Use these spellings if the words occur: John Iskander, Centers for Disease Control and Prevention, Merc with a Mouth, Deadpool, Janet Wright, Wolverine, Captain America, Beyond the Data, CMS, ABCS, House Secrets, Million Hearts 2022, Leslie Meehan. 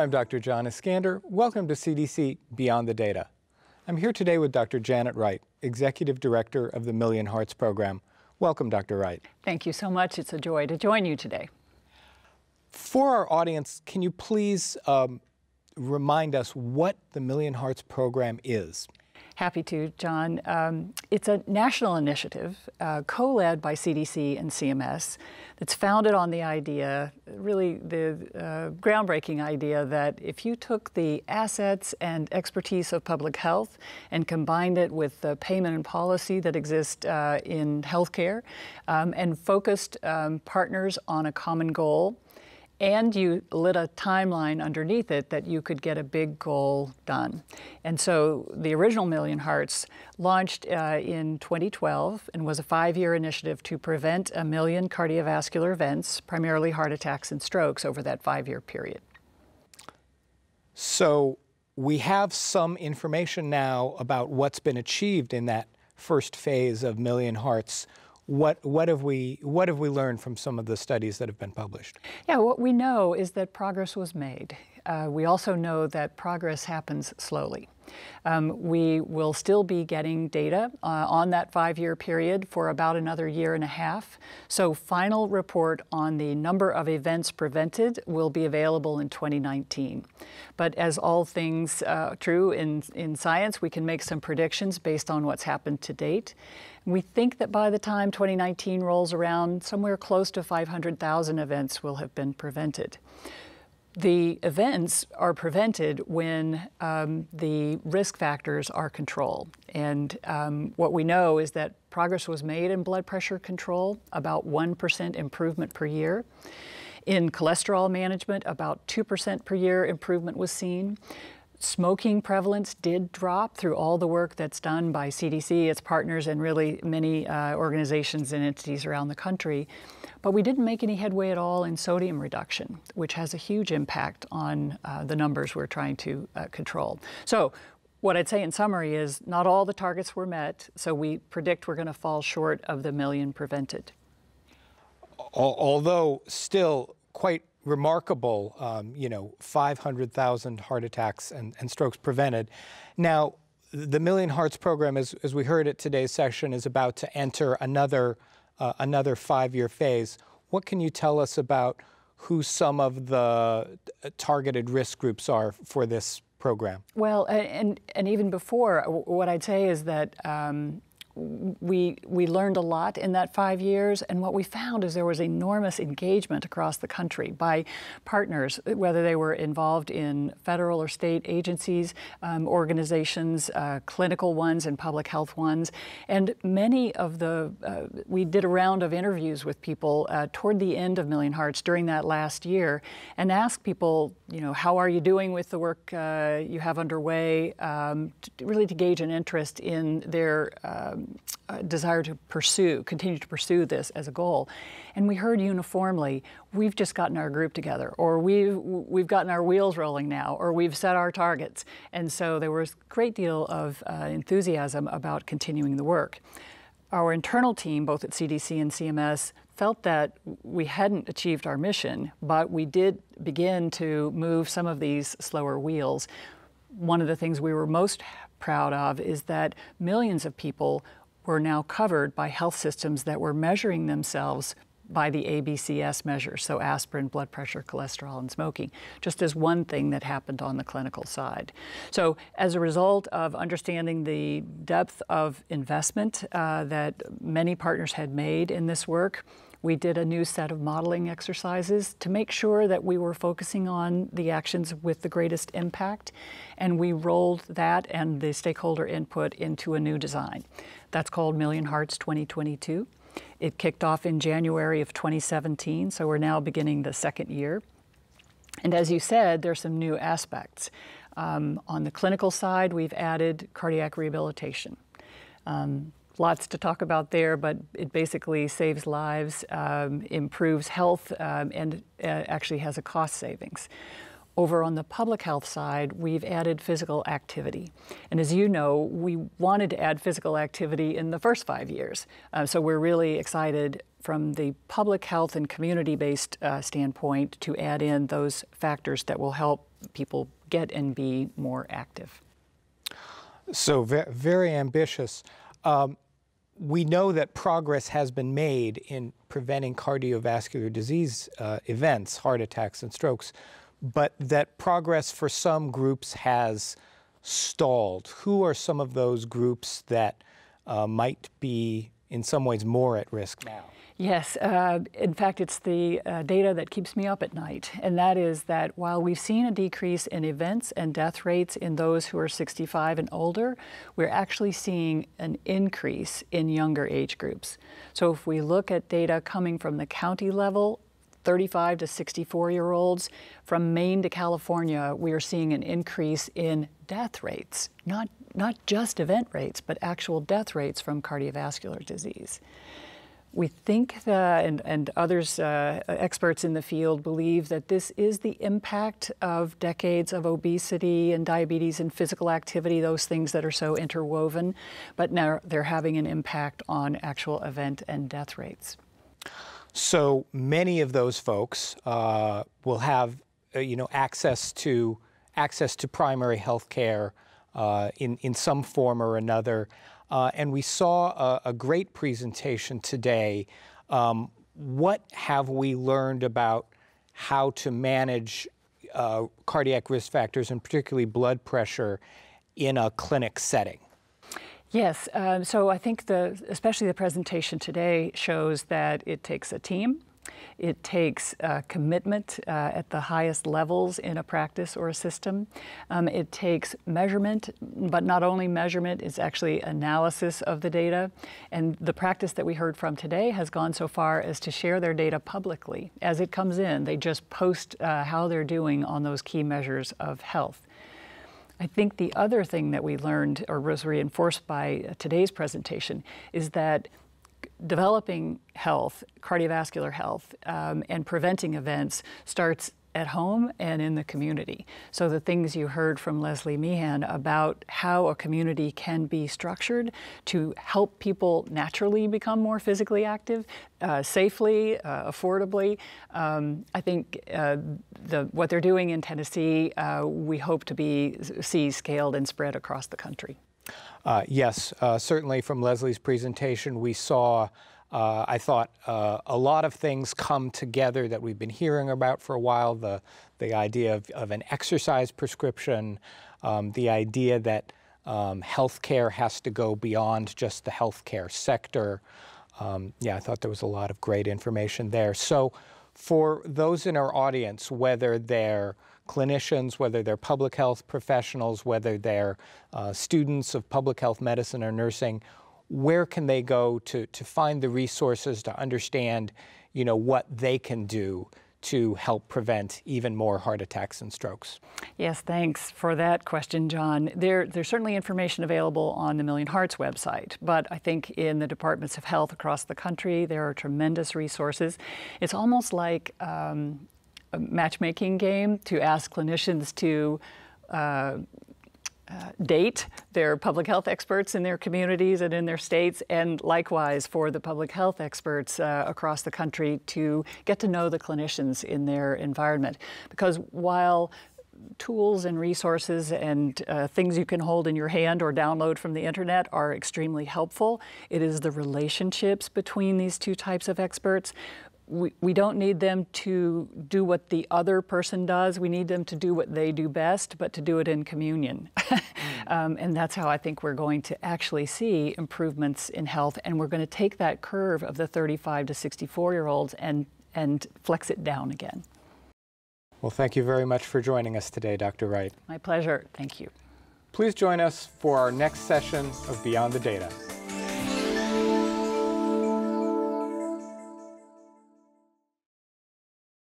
I'm Dr. John Iskander. Welcome to CDC Beyond the Data. I'm here today with Dr. Janet Wright, Executive Director of the Million Hearts Program. Welcome, Dr. Wright. Thank you so much. It's a joy to join you today. For our audience, can you please remind us what the Million Hearts Program is? Happy to, John. It's a national initiative co-led by CDC and CMS that's founded on the idea, really the groundbreaking idea, that if you took the assets and expertise of public health and combined it with the payment and policy that exist in healthcare and focused partners on a common goal, and you lit a timeline underneath it, that you could get a big goal done. And so the original Million Hearts launched in 2012 and was a 5-year initiative to prevent 1 million cardiovascular events, primarily heart attacks and strokes, over that 5-year period. So we have some information now about what's been achieved in that first phase of Million Hearts. What have we learned from some of the studies that have been published? Yeah, what we know is that progress was made. We also know that progress happens slowly. We will still be getting data on that 5-year period for about another 1.5 years. So final report on the number of events prevented will be available in 2019. But as all things true in science, we can make some predictions based on what's happened to date. We think that by the time 2019 rolls around, somewhere close to 500,000 events will have been prevented. The events are prevented when the risk factors are controlled. And what we know is that progress was made in blood pressure control, about 1% improvement per year. In cholesterol management, about 2% per year improvement was seen. Smoking prevalence did drop through all the work that's done by CDC, its partners, and really many organizations and entities around the country. But we didn't make any headway at all in sodium reduction, which has a huge impact on the numbers we're trying to control. So what I'd say in summary is not all the targets were met, so we predict we're going to fall short of the 1 million prevented. Although still quite remarkable, 500,000 heart attacks and strokes prevented. Now, the Million Hearts program, as we heard at today's session, is about to enter another 5-year phase. What can you tell us about who some of the targeted risk groups are for this program? Well, and even before, what I'd say is that we learned a lot in that 5 years, and what we found is there was enormous engagement across the country by partners, whether they were involved in federal or state agencies, organizations, clinical ones and public health ones. And many of the, we did a round of interviews with people toward the end of Million Hearts during that last year, and asked people, how are you doing with the work you have underway, really to gauge an interest in their desire to continue to pursue this as a goal. And we heard uniformly, we've just gotten our group together, or we've gotten our wheels rolling now, or we've set our targets. And so there was a great deal of enthusiasm about continuing the work. Our internal team, both at CDC and CMS, felt that we hadn't achieved our mission, but we did begin to move some of these slower wheels. One of the things we were most proud of is that millions of people were now covered by health systems that were measuring themselves by the ABCS measures, so aspirin, blood pressure, cholesterol, and smoking, just as one thing that happened on the clinical side. So as a result of understanding the depth of investment that many partners had made in this work, we did a new set of modeling exercises to make sure that we were focusing on the actions with the greatest impact, and we rolled that and the stakeholder input into a new design. That's called Million Hearts 2022. It kicked off in January of 2017, so we're now beginning the 2nd year. And as you said, there's some new aspects. On the clinical side, we've added cardiac rehabilitation. Lots to talk about there, but it basically saves lives, improves health, and actually has a cost savings. Over on the public health side, we've added physical activity. And as you know, we wanted to add physical activity in the first 5 years. So we're really excited from the public health and community-based standpoint to add in those factors that will help people get and be more active. So very ambitious. We know that progress has been made in preventing cardiovascular disease events, heart attacks and strokes, but that progress for some groups has stalled. Who are some of those groups that might be in some ways more at risk now? Yes, in fact, it's the data that keeps me up at night, and that is that while we've seen a decrease in events and death rates in those who are 65 and older, we're actually seeing an increase in younger age groups. So if we look at data coming from the county level, 35 to 64-year-olds, from Maine to California, we are seeing an increase in death rates, not just event rates, but actual death rates from cardiovascular disease. We think that, and others, experts in the field, believe that this is the impact of decades of obesity and diabetes and physical activity, those things that are so interwoven, but now they're having an impact on actual event and death rates. So many of those folks will have, you know, access to primary health care in some form or another. And we saw a great presentation today. What have we learned about how to manage cardiac risk factors, and particularly blood pressure, in a clinic setting? Yes, so I think especially the presentation today shows that it takes a team. It takes commitment at the highest levels in a practice or a system. It takes measurement, but not only measurement, it's actually analysis of the data. And the practice that we heard from today has gone so far as to share their data publicly. As it comes in, they just post how they're doing on those key measures of health. I think the other thing that we learned, or was reinforced by today's presentation, is that developing health, cardiovascular health, and preventing events starts at home and in the community. So the things you heard from Leslie Meehan about how a community can be structured to help people naturally become more physically active, safely, affordably. I think what they're doing in Tennessee, we hope to see scaled and spread across the country. Yes, certainly from Leslie's presentation, we saw, I thought, a lot of things come together that we've been hearing about for a while. The idea of an exercise prescription, the idea that healthcare has to go beyond just the healthcare sector. Yeah, I thought there was a lot of great information there. So for those in our audience, whether they're clinicians, whether they're public health professionals, whether they're students of public health medicine or nursing, where can they go to find the resources to understand, you know, what they can do to help prevent even more heart attacks and strokes? Yes, thanks for that question, John. There's certainly information available on the Million Hearts website, but I think in the departments of health across the country, there are tremendous resources. It's almost like a matchmaking game to ask clinicians to date their public health experts in their communities and in their states, and likewise for the public health experts across the country to get to know the clinicians in their environment. Because while tools and resources and things you can hold in your hand or download from the internet are extremely helpful, it is the relationships between these two types of experts. We don't need them to do what the other person does. We need them to do what they do best, but to do it in communion. And that's how I think we're going to actually see improvements in health. And we're going to take that curve of the 35 to 64-year-olds and flex it down again. Well, thank you very much for joining us today, Dr. Wright. My pleasure. Thank you. Please join us for our next session of Beyond the Data.